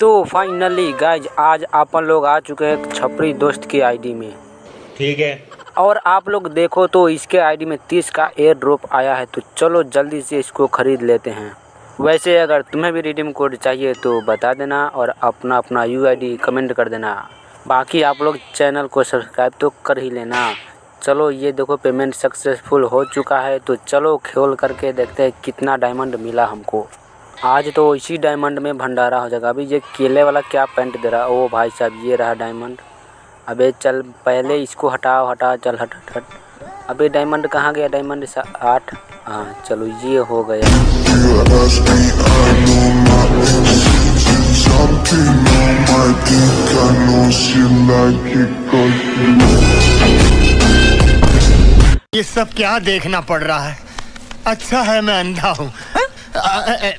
तो finally guys आज अपन लोग आ चुके हैं छपरी दोस्त की आईडी में, ठीक है। और आप लोग देखो तो इसके आईडी में 30 का एयर ड्रॉप आया है, तो चलो जल्दी से इसको ख़रीद लेते हैं। वैसे अगर तुम्हें भी रिडीम कोड चाहिए तो बता देना और अपना अपना यूआईडी कमेंट कर देना। बाकी आप लोग चैनल को सब्सक्राइब तो कर ही लेना। चलो ये देखो पेमेंट सक्सेसफुल हो चुका है, तो चलो खोल करके देखते हैं कितना डायमंड मिला हमको। आज तो इसी डायमंड में भंडारा हो जाएगा। अभी ये केले वाला क्या पैंट दे रहा है, ओ भाई साहब ये रहा डायमंड। अबे चल पहले इसको हटाओ, हटा चल हट हट हट। अबे डायमंड कहाँ गया, डायमंड 8। हाँ चलो ये हो गया। ये सब क्या देखना पड़ रहा है, अच्छा है मैं अंधा हूँ।